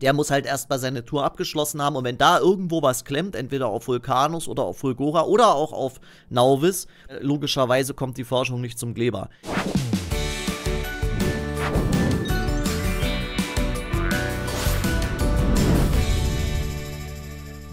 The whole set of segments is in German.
Der muss halt erstmal seine Tour abgeschlossen haben. Und wenn da irgendwo was klemmt, entweder auf Vulcanus oder auf Fulgora oder auch auf Nauvis, logischerweise kommt die Forschung nicht zum Gleba.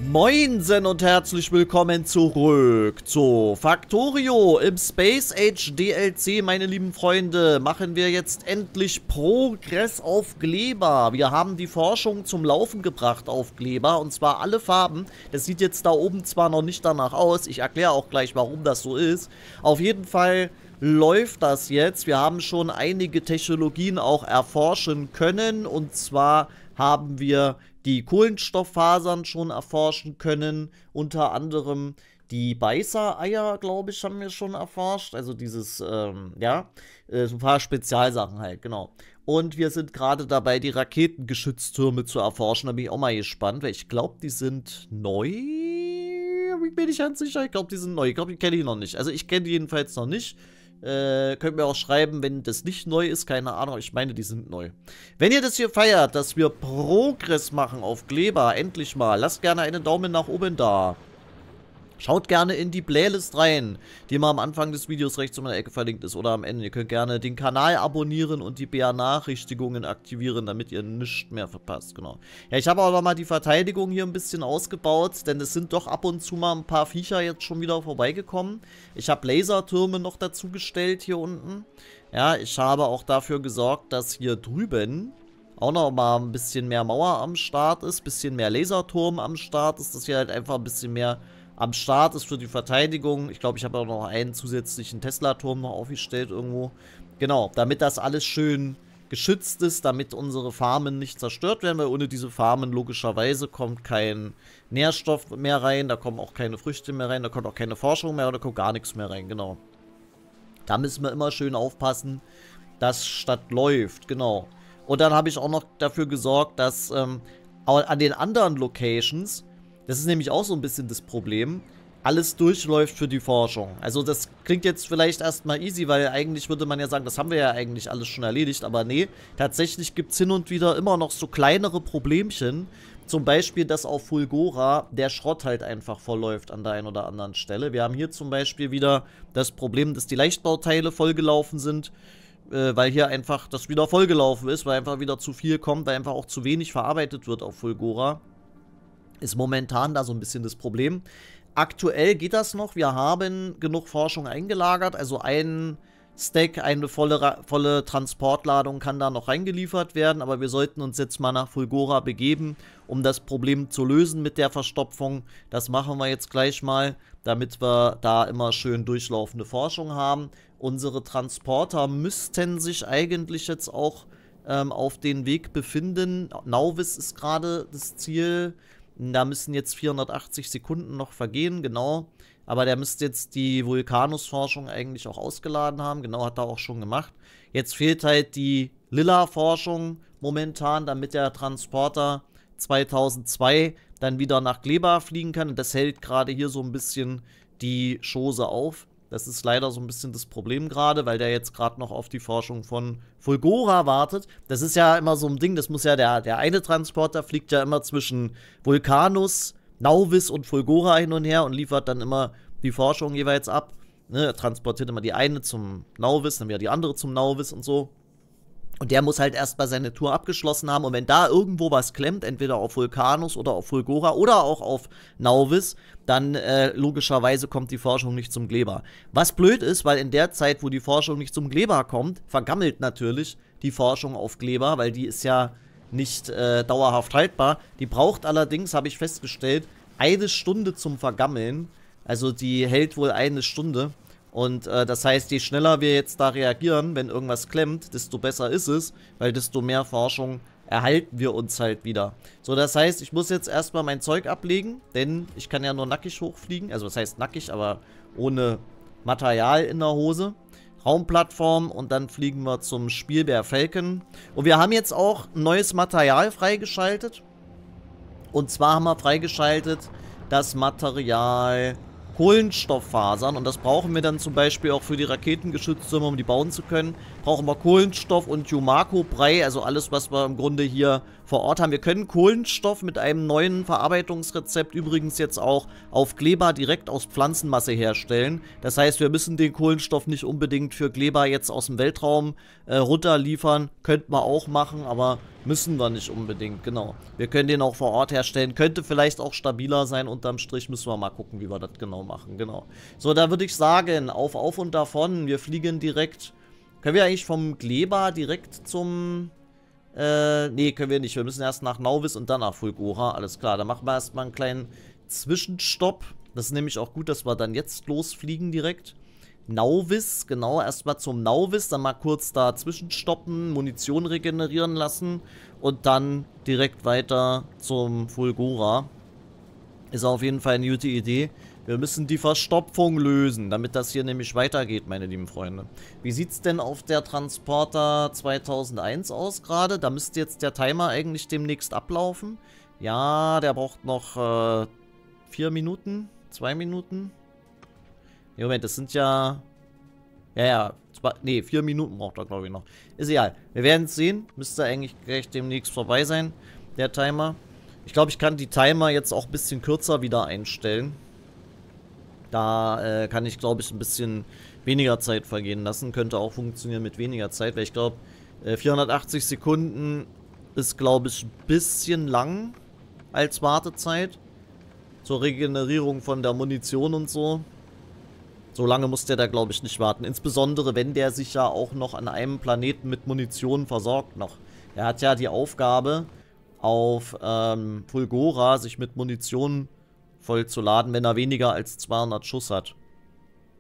Moinsen und herzlich willkommen zurück zu Factorio im Space Age DLC, meine lieben Freunde. Machen wir jetzt endlich Progress auf Gleba. Wir haben die Forschung zum Laufen gebracht auf Gleba, und zwar alle Farben. Das sieht jetzt da oben zwar noch nicht danach aus, ich erkläre auch gleich, warum das so ist. Auf jeden Fall läuft das jetzt. Wir haben schon einige Technologien auch erforschen können, und zwar haben wir die Kohlenstofffasern schon erforschen können, unter anderem die Beißereier, glaube ich, haben wir schon erforscht, also dieses, ja, so ein paar Spezialsachen halt, genau. Und wir sind gerade dabei, die Raketengeschütztürme zu erforschen, da bin ich auch mal gespannt, weil ich glaube, die sind neu, bin ich ganz sicher, ich glaube, die sind neu, ich glaube, die kenne ich noch nicht, also ich kenne die jedenfalls noch nicht. Könnt mir auch schreiben, wenn das nicht neu ist, keine Ahnung, ich meine, die sind neu. Wenn ihr das hier feiert, dass wir Progress machen auf Gleba, endlich mal, lasst gerne einen Daumen nach oben da. Schaut gerne in die Playlist rein, die immer am Anfang des Videos rechts um in der Ecke verlinkt ist oder am Ende. Ihr könnt gerne den Kanal abonnieren und die BA-Nachrichtigungen aktivieren, damit ihr nichts mehr verpasst, genau. Ja, ich habe aber mal die Verteidigung hier ein bisschen ausgebaut, denn es sind doch ab und zu mal ein paar Viecher jetzt schon wieder vorbeigekommen. Ich habe Lasertürme noch dazu gestellt hier unten. Ja, ich habe auch dafür gesorgt, dass hier drüben auch noch mal ein bisschen mehr Mauer am Start ist, ein bisschen mehr Laserturm am Start ist, dass hier halt einfach ein bisschen mehr am Start ist für die Verteidigung. Ich glaube, ich habe auch noch einen zusätzlichen Tesla-Turm noch aufgestellt irgendwo. Genau, damit das alles schön geschützt ist, damit unsere Farmen nicht zerstört werden, weil ohne diese Farmen logischerweise kommt kein Nährstoff mehr rein, da kommen auch keine Früchte mehr rein, da kommt auch keine Forschung mehr, da kommt gar nichts mehr rein, genau. Da müssen wir immer schön aufpassen, dass Stadt läuft, genau. Und dann habe ich auch noch dafür gesorgt, dass an den anderen Locations, das ist nämlich auch so ein bisschen das Problem, alles durchläuft für die Forschung. Also das klingt jetzt vielleicht erstmal easy, weil eigentlich würde man ja sagen, das haben wir ja eigentlich alles schon erledigt. Aber nee, tatsächlich gibt es hin und wieder immer noch so kleinere Problemchen. Zum Beispiel, dass auf Fulgora der Schrott halt einfach verläuft an der einen oder anderen Stelle. Wir haben hier zum Beispiel wieder das Problem, dass die Leichtbauteile vollgelaufen sind, weil hier einfach das wieder vollgelaufen ist, weil einfach wieder zu viel kommt, weil einfach auch zu wenig verarbeitet wird auf Fulgora. Ist momentan da so ein bisschen das Problem. Aktuell geht das noch. Wir haben genug Forschung eingelagert. Also ein Stack, eine volle Transportladung kann da noch reingeliefert werden. Aber wir sollten uns jetzt mal nach Fulgora begeben, um das Problem zu lösen mit der Verstopfung. Das machen wir jetzt gleich mal, damit wir da immer schön durchlaufende Forschung haben. Unsere Transporter müssten sich eigentlich jetzt auch auf den Weg befinden. Nauvis ist gerade das Ziel. Da müssen jetzt 480 Sekunden noch vergehen, genau. Aber der müsste jetzt die Vulcanus-Forschung eigentlich auch ausgeladen haben. Genau, hat er auch schon gemacht. Jetzt fehlt halt die Lila-Forschung momentan, damit der Transporter 2002 dann wieder nach Gleba fliegen kann. Und das hält gerade hier so ein bisschen die Chose auf. Das ist leider so ein bisschen das Problem gerade, weil der jetzt gerade noch auf die Forschung von Fulgora wartet. Das ist ja immer so ein Ding, das muss ja der eine Transporter fliegt ja immer zwischen Vulcanus, Nauvis und Fulgora hin und her und liefert dann immer die Forschung jeweils ab. Ne, er transportiert immer die eine zum Nauvis, dann wieder die andere zum Nauvis und so. Und der muss halt erstmal seine Tour abgeschlossen haben. Und wenn da irgendwo was klemmt, entweder auf Vulcanus oder auf Fulgora oder auch auf Nauvis, dann logischerweise kommt die Forschung nicht zum Gleba. Was blöd ist, weil in der Zeit, wo die Forschung nicht zum Gleba kommt, vergammelt natürlich die Forschung auf Gleba, weil die ist ja nicht dauerhaft haltbar. Die braucht allerdings, habe ich festgestellt, eine Stunde zum Vergammeln. Also die hält wohl eine Stunde. Und das heißt, je schneller wir jetzt da reagieren, wenn irgendwas klemmt, desto besser ist es, weil desto mehr Forschung erhalten wir uns halt wieder. So, das heißt, ich muss jetzt erstmal mein Zeug ablegen, denn ich kann ja nur nackig hochfliegen. Also das heißt nackig, aber ohne Material in der Hose. Raumplattform, und dann fliegen wir zum Spielbär Falcon. Und wir haben jetzt auch neues Material freigeschaltet. Und zwar haben wir freigeschaltet das Material Kohlenstofffasern, und das brauchen wir dann zum Beispiel auch für die Raketengeschütztürme, um die bauen zu können. Brauchen wir Kohlenstoff und Yumako-Brei, also alles, was wir im Grunde hier vor Ort haben. Wir können Kohlenstoff mit einem neuen Verarbeitungsrezept übrigens jetzt auch auf Gleba direkt aus Pflanzenmasse herstellen. Das heißt, wir müssen den Kohlenstoff nicht unbedingt für Gleba jetzt aus dem Weltraum runterliefern. Könnten wir auch machen, aber müssen wir nicht unbedingt, genau. Wir können den auch vor Ort herstellen. Könnte vielleicht auch stabiler sein, unterm Strich müssen wir mal gucken, wie wir das genau machen, genau. So, da würde ich sagen, auf und davon. Wir fliegen direkt. Können wir eigentlich vom Gleba direkt zum... nee, können wir nicht. Wir müssen erst nach Nauvis und dann nach Fulgora. Alles klar, da machen wir erstmal einen kleinen Zwischenstopp. Das ist nämlich auch gut, dass wir dann jetzt losfliegen direkt. Nauvis, genau, erstmal zum Nauvis, dann mal kurz da zwischenstoppen, Munition regenerieren lassen und dann direkt weiter zum Fulgora. Ist auf jeden Fall eine gute Idee. Wir müssen die Verstopfung lösen, damit das hier nämlich weitergeht, meine lieben Freunde. Wie sieht es denn auf der Transporter 2001 aus gerade? Da müsste jetzt der Timer eigentlich demnächst ablaufen. Ja, der braucht noch 4 Minuten, 2 Minuten. Nee, Moment, das sind ja... Ja, nee, 4 Minuten braucht er, glaube ich, noch. Ist egal. Wir werden es sehen. Müsste eigentlich gleich demnächst vorbei sein, der Timer. Ich glaube, ich kann die Timer jetzt auch ein bisschen kürzer wieder einstellen. Da kann ich, glaube ich, ein bisschen weniger Zeit vergehen lassen. Könnte auch funktionieren mit weniger Zeit, weil ich glaube, 480 Sekunden ist, glaube ich, ein bisschen lang als Wartezeit. Zur Regenerierung von der Munition und so. So lange muss der da, glaube ich, nicht warten. Insbesondere, wenn der sich ja auch noch an einem Planeten mit Munition versorgt noch. Er hat ja die Aufgabe, auf Fulgora sich mit Munition voll zu laden, wenn er weniger als 200 Schuss hat.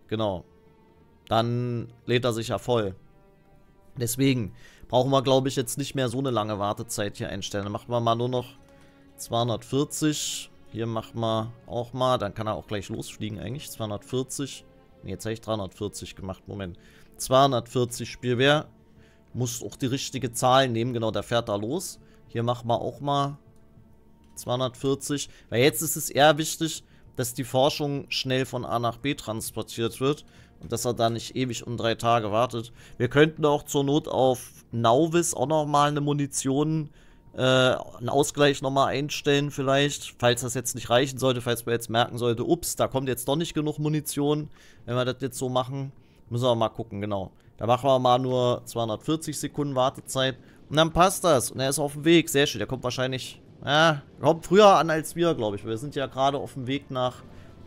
Genau. Dann lädt er sich ja voll. Deswegen brauchen wir, glaube ich, jetzt nicht mehr so eine lange Wartezeit hier einstellen. Dann machen wir mal nur noch 240. Hier machen wir auch mal, dann kann er auch gleich losfliegen eigentlich, 240, ne, jetzt habe ich 340 gemacht, Moment, 240 Spielbär, muss auch die richtige Zahl nehmen, genau, der fährt da los, hier machen wir auch mal 240, weil jetzt ist es eher wichtig, dass die Forschung schnell von A nach B transportiert wird und dass er da nicht ewig um 3 Tage wartet. Wir könnten auch zur Not auf Nauvis auch nochmal eine Munition einen Ausgleich nochmal einstellen vielleicht, falls das jetzt nicht reichen sollte, falls man jetzt merken sollte, ups, da kommt jetzt doch nicht genug Munition, wenn wir das jetzt so machen, müssen wir mal gucken, genau. Da machen wir mal nur 240 Sekunden Wartezeit und dann passt das und er ist auf dem Weg, sehr schön, der kommt wahrscheinlich, ja, kommt früher an als wir, glaube ich, wir sind ja gerade auf dem Weg nach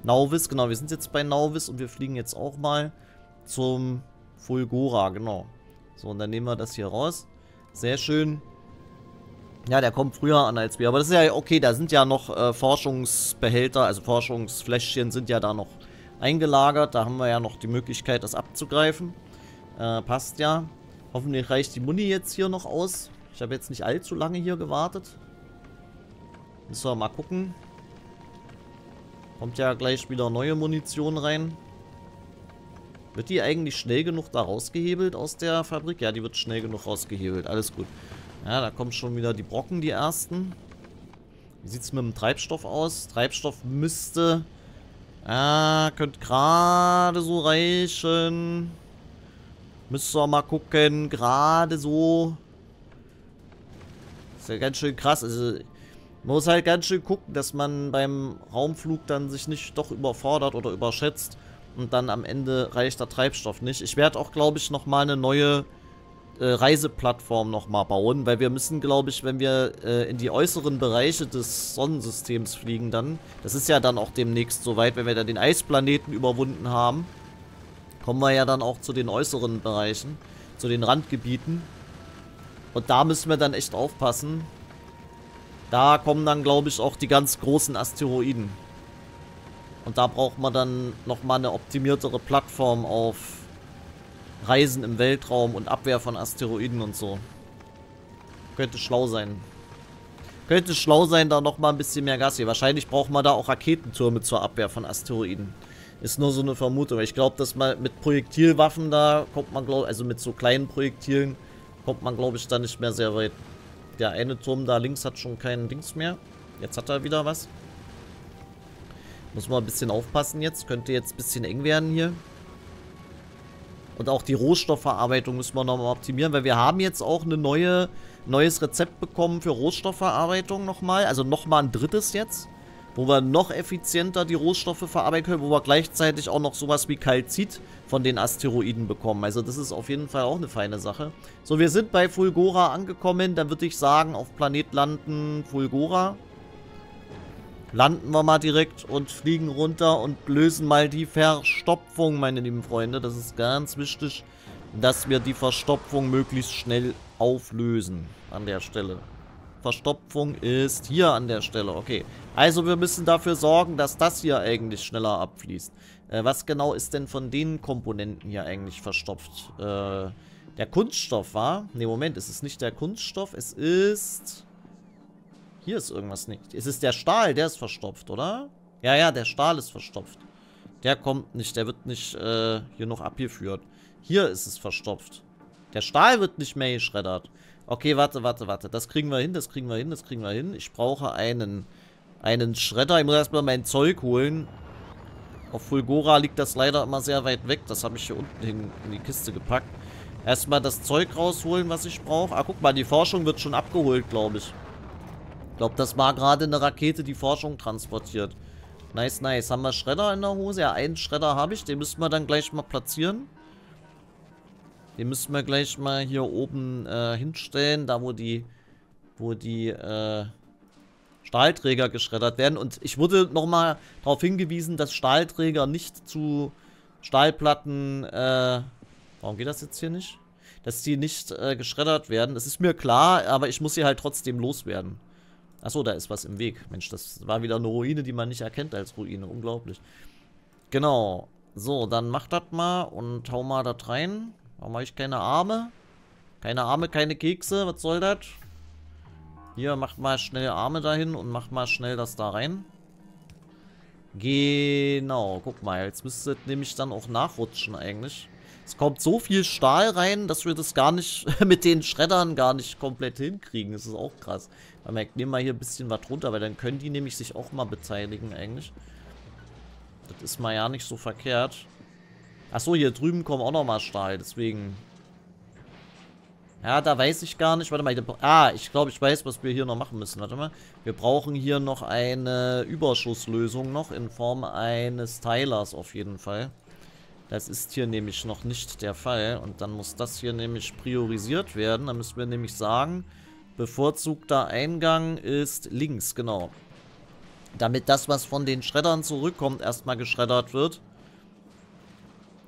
Nauvis, genau, wir sind jetzt bei Nauvis und wir fliegen jetzt auch mal zum Fulgora, genau. So, und dann nehmen wir das hier raus, sehr schön. Ja, der kommt früher an als wir, aber das ist ja okay, da sind ja noch Forschungsbehälter, also Forschungsfläschchen sind ja da noch eingelagert, da haben wir ja noch die Möglichkeit, das abzugreifen, passt ja. Hoffentlich reicht die Muni jetzt hier noch aus, ich habe jetzt nicht allzu lange hier gewartet, müssen wir mal gucken, kommt ja gleich wieder neue Munition rein. Wird die eigentlich schnell genug da rausgehebelt aus der Fabrik? Ja, die wird schnell genug rausgehebelt, alles gut. Ja, da kommen schon wieder die Brocken, die ersten. Wie sieht es mit dem Treibstoff aus? Treibstoff müsste... Ah, könnte gerade so reichen. Müsste auch mal gucken. Gerade so. Ist ja ganz schön krass. Also, man muss halt ganz schön gucken, dass man beim Raumflug dann sich nicht doch überfordert oder überschätzt. Und dann am Ende reicht der Treibstoff nicht. Ich werde auch, glaube ich, nochmal eine neue... Reiseplattform nochmal bauen, weil wir müssen, glaube ich, wenn wir in die äußeren Bereiche des Sonnensystems fliegen dann, das ist ja dann auch demnächst soweit, wenn wir dann den Eisplaneten überwunden haben, kommen wir ja dann auch zu den äußeren Bereichen, zu den Randgebieten und da müssen wir dann echt aufpassen, da kommen dann, glaube ich, auch die ganz großen Asteroiden und da braucht man dann nochmal eine optimiertere Plattform auf Reisen im Weltraum und Abwehr von Asteroiden und so. Könnte schlau sein. Könnte schlau sein, da nochmal ein bisschen mehr Gas hier. Wahrscheinlich braucht man da auch Raketentürme zur Abwehr von Asteroiden. Ist nur so eine Vermutung. Ich glaube, dass man mit Projektilwaffen da kommt man, glaube ich, also mit so kleinen Projektilen kommt man, glaube ich, da nicht mehr sehr weit. Der eine Turm da links hat schon keinen Dings mehr. Jetzt hat er wieder was. Muss man ein bisschen aufpassen jetzt. Könnte jetzt ein bisschen eng werden hier. Und auch die Rohstoffverarbeitung müssen wir nochmal optimieren, weil wir haben jetzt auch ein neues Rezept bekommen für Rohstoffverarbeitung nochmal. Also nochmal ein drittes jetzt, wo wir noch effizienter die Rohstoffe verarbeiten können, wo wir gleichzeitig auch noch sowas wie Kalzit von den Asteroiden bekommen. Also das ist auf jeden Fall auch eine feine Sache. So, wir sind bei Fulgora angekommen. Dann würde ich sagen, auf Planet landen Fulgora. Landen wir mal direkt und fliegen runter und lösen mal die Verstopfung, meine lieben Freunde. Das ist ganz wichtig, dass wir die Verstopfung möglichst schnell auflösen an der Stelle. Verstopfung ist hier an der Stelle, okay. Also wir müssen dafür sorgen, dass das hier eigentlich schneller abfließt. Was genau ist denn von den Komponenten hier eigentlich verstopft? Der Kunststoff, war? Ne, Moment, es ist nicht der Kunststoff, es ist... Hier ist irgendwas nicht. Es ist der Stahl, der ist verstopft, oder? Ja, ja, der Stahl ist verstopft. Der kommt nicht, der wird nicht hier noch abgeführt. Hier ist es verstopft. Der Stahl wird nicht mehr geschreddert. Okay, warte. Das kriegen wir hin, das kriegen wir hin. Ich brauche einen Schredder. Ich muss erstmal mein Zeug holen. Auf Fulgora liegt das leider immer sehr weit weg. Das habe ich hier unten hin in die Kiste gepackt. Erstmal das Zeug rausholen, was ich brauche. Ah, guck mal, die Forschung wird schon abgeholt, glaube ich. Ich glaube, das war gerade eine Rakete, die Forschung transportiert. Nice, nice. Haben wir Schredder in der Hose? Ja, einen Schredder habe ich. Den müssen wir dann gleich mal platzieren. Den müssen wir gleich mal hier oben hinstellen. Da, wo die Stahlträger geschreddert werden. Und ich wurde nochmal darauf hingewiesen, dass Stahlträger nicht zu Stahlplatten... warum geht das jetzt hier nicht? Dass die nicht geschreddert werden. Das ist mir klar, aber ich muss sie halt trotzdem loswerden. Achso, da ist was im Weg. Mensch, das war wieder eine Ruine, die man nicht erkennt als Ruine. Unglaublich. Genau. So, dann mach das mal und hau mal da rein. Warum habe ich keine Arme? Keine Arme, keine Kekse. Was soll das? Hier, macht mal schnell Arme dahin und macht mal schnell das da rein. Genau. Guck mal, jetzt müsste es nämlich dann auch nachrutschen eigentlich. Es kommt so viel Stahl rein, dass wir das gar nicht mit den Schreddern gar nicht komplett hinkriegen. Das ist auch krass. Aber ich nehme mal hier ein bisschen was runter, weil dann können die nämlich sich auch mal beteiligen eigentlich. Das ist mal ja nicht so verkehrt. Achso, hier drüben kommen auch nochmal Stahl, deswegen... Ja, da weiß ich gar nicht. Warte mal. Ah, ich glaube, ich weiß, was wir hier noch machen müssen. Warte mal. Wir brauchen hier noch eine Überschusslösung noch in Form eines Teilers auf jeden Fall. Das ist hier nämlich noch nicht der Fall. Und dann muss das hier nämlich priorisiert werden. Da müssen wir nämlich sagen, bevorzugter Eingang ist links, genau. Damit das, was von den Schreddern zurückkommt, erstmal geschreddert wird.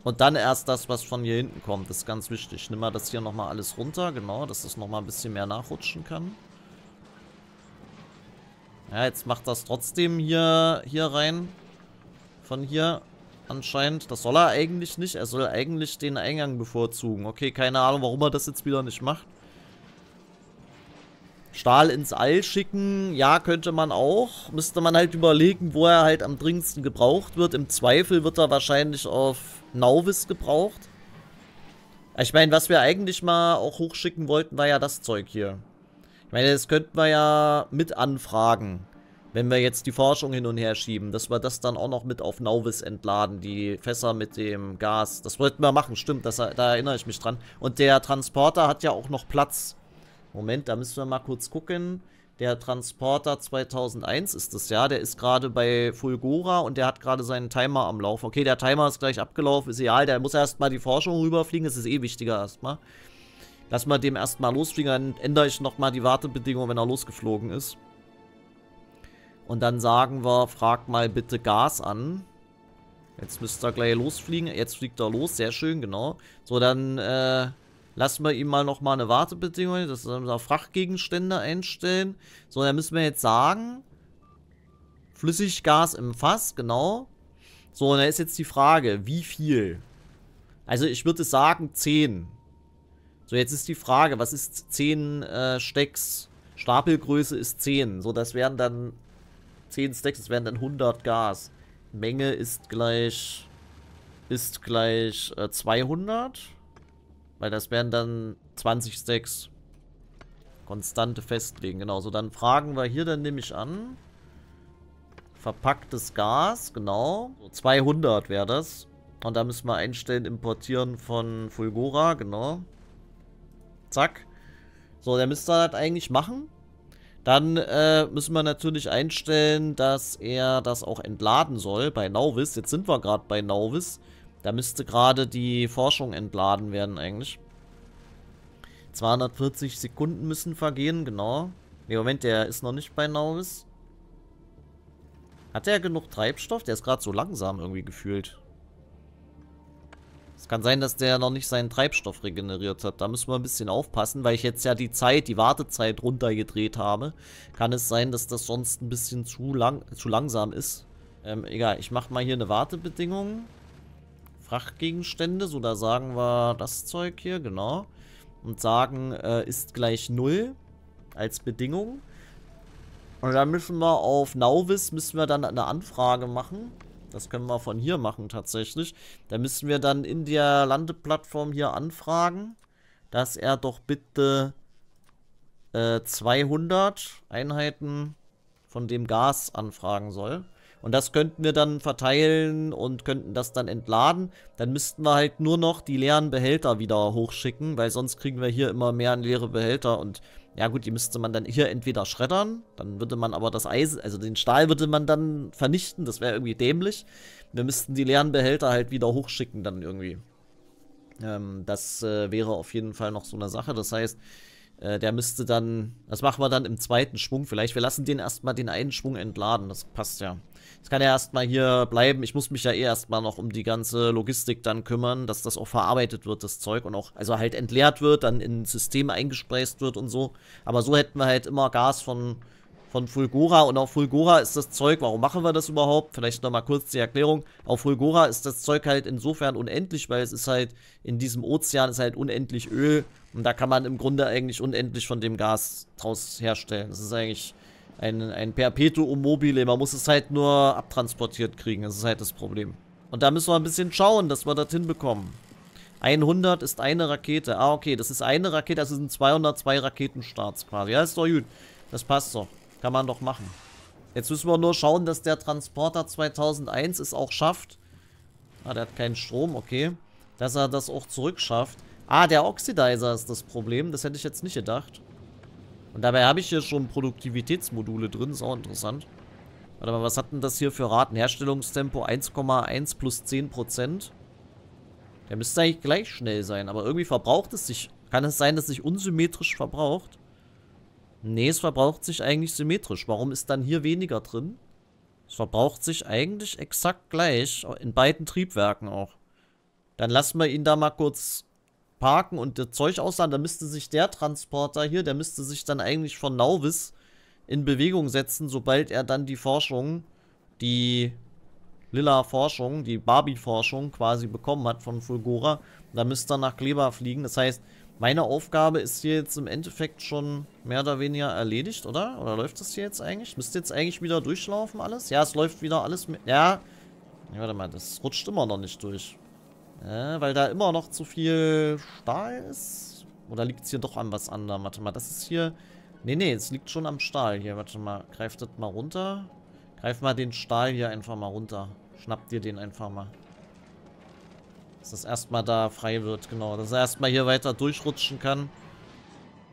Und dann erst das, was von hier hinten kommt. Das ist ganz wichtig. Ich nehme mal das hier nochmal alles runter, genau, dass das nochmal ein bisschen mehr nachrutschen kann. Ja, jetzt macht das trotzdem hier rein. Von hier. Anscheinend, das soll er eigentlich nicht. Er soll eigentlich den Eingang bevorzugen. Okay, keine Ahnung, warum er das jetzt wieder nicht macht. Stahl ins All schicken, ja, könnte man auch. Müsste man halt überlegen, wo er halt am dringendsten gebraucht wird. Im Zweifel wird er wahrscheinlich auf Nauvis gebraucht. Ich meine, was wir eigentlich mal auch hochschicken wollten, war ja das Zeug hier. Ich meine, das könnten wir ja mit anfragen. Wenn wir jetzt die Forschung hin und her schieben, dass wir das dann auch noch mit auf Nauvis entladen, die Fässer mit dem Gas. Das wollten wir machen, stimmt, da erinnere ich mich dran. Und der Transporter hat ja auch noch Platz. Moment, da müssen wir mal kurz gucken. Der Transporter 2001 ist das, ja, der ist gerade bei Fulgora und der hat gerade seinen Timer am Laufen. Okay, der Timer ist gleich abgelaufen, ist egal, der muss erstmal die Forschung rüberfliegen, das ist eh wichtiger erstmal. Lass mal dem erstmal losfliegen, dann ändere ich nochmal die Wartebedingungen, wenn er losgeflogen ist. Und dann sagen wir, frag mal bitte Gas an. Jetzt müsste er gleich losfliegen. Jetzt fliegt er los, sehr schön, genau. So, dann lassen wir ihm mal nochmal eine Wartebedingung. Das müssen wir Frachtgegenstände einstellen. So, dann müssen wir jetzt sagen, Flüssiggas im Fass, genau. So, und da ist jetzt die Frage, wie viel? Also ich würde sagen 10. So, jetzt ist die Frage, was ist 10 Stacks? Stapelgröße ist 10. So, das wären dann... 10 Stacks, das wären dann 100 Gas. Menge ist gleich 200. Weil das wären dann 20 Stacks. Konstante festlegen, genau. So, dann fragen wir hier, dann nehme ich an. Verpacktes Gas, genau. So, 200 wäre das. Und da müssen wir einstellen, importieren von Fulgora, genau. Zack. So, der müsste das eigentlich machen. Dann müssen wir natürlich einstellen, dass er das auch entladen soll bei Nauvis. Jetzt sind wir gerade bei Nauvis. Da müsste gerade die Forschung entladen werden eigentlich. 240 Sekunden müssen vergehen, genau. Ne, Moment, der ist noch nicht bei Nauvis. Hat der genug Treibstoff? Der ist gerade so langsam irgendwie gefühlt. Es kann sein, dass der noch nicht seinen Treibstoff regeneriert hat. Da müssen wir ein bisschen aufpassen, weil ich jetzt ja die Zeit, die Wartezeit runtergedreht habe. Kann es sein, dass das sonst ein bisschen zu langsam ist. Egal, ich mache mal hier eine Wartebedingung. Frachtgegenstände, so da sagen wir das Zeug hier, genau. Und sagen, ist gleich 0 als Bedingung. Und dann müssen wir auf Nauvis, müssen wir dann eine Anfrage machen. Das können wir von hier machen tatsächlich. Da müssen wir dann in der Landeplattform hier anfragen, dass er doch bitte 200 Einheiten von dem Gas anfragen soll. Und das könnten wir dann verteilen und könnten das dann entladen. Dann müssten wir halt nur noch die leeren Behälter wieder hochschicken, weil sonst kriegen wir hier immer mehr leere Behälter. Und ja gut, die müsste man dann hier entweder schreddern, dann würde man aber das Eisen, also den Stahl würde man dann vernichten. Das wäre irgendwie dämlich. Wir müssten die leeren Behälter halt wieder hochschicken dann irgendwie. Das wäre auf jeden Fall noch so eine Sache. Das heißt, der müsste dann, das machen wir dann im zweiten Schwung vielleicht. Wir lassen den erstmal den einen Schwung entladen, das passt ja. Das kann ja erstmal hier bleiben. Ich muss mich ja eh erstmal noch um die ganze Logistik dann kümmern, dass das auch verarbeitet wird, das Zeug. Und auch, also halt entleert wird, dann in Systeme eingespeist wird und so. Aber so hätten wir halt immer Gas von Fulgora. Und auf Fulgora ist das Zeug, warum machen wir das überhaupt? Vielleicht nochmal kurz die Erklärung. Auf Fulgora ist das Zeug halt insofern unendlich, weil es ist halt, in diesem Ozean ist halt unendlich Öl. Und da kann man im Grunde eigentlich unendlich von dem Gas draus herstellen. Das ist eigentlich ein Perpetuum mobile. Man muss es halt nur abtransportiert kriegen. Das ist halt das Problem. Und da müssen wir ein bisschen schauen, dass wir das hinbekommen. 100 ist eine Rakete. Ah, okay, das ist eine Rakete. Das sind 202 Raketenstarts quasi. Ja, ist doch gut. Das passt doch. Kann man doch machen. Jetzt müssen wir nur schauen, dass der Transporter 2001 es auch schafft. Ah, der hat keinen Strom, okay. Dass er das auch zurückschafft. Ah, der Oxidizer ist das Problem. Das hätte ich jetzt nicht gedacht. Und dabei habe ich hier schon Produktivitätsmodule drin. Ist auch interessant. Warte mal, was hat denn das hier für Raten? Herstellungstempo 1,1 plus 10%. Der müsste eigentlich gleich schnell sein. Aber irgendwie verbraucht es sich. Kann es sein, dass es sich unsymmetrisch verbraucht? Nee, es verbraucht sich eigentlich symmetrisch. Warum ist dann hier weniger drin? Es verbraucht sich eigentlich exakt gleich. In beiden Triebwerken auch. Dann lassen wir ihn da mal kurz parken und das Zeug ausladen. Da müsste sich der Transporter hier, der müsste sich dann eigentlich von Nauvis in Bewegung setzen, sobald er dann die Forschung, die lila Forschung, die Barbie-Forschung quasi bekommen hat von Fulgora. Da müsste er nach Gleba fliegen. Das heißt, meine Aufgabe ist hier jetzt im Endeffekt schon mehr oder weniger erledigt, oder? Oder läuft das hier jetzt eigentlich? Müsste jetzt eigentlich wieder durchlaufen alles? Ja, es läuft wieder alles. Ja. Ja, warte mal, das rutscht immer noch nicht durch. Weil da immer noch zu viel Stahl ist. Oder liegt es hier doch an was anderem? Warte mal, das ist hier... Nee, nee, es liegt schon am Stahl hier. Warte mal, greif das mal runter. Greif mal den Stahl hier einfach mal runter. Schnapp dir den einfach mal. Dass das erstmal da frei wird, genau. Dass er erstmal hier weiter durchrutschen kann.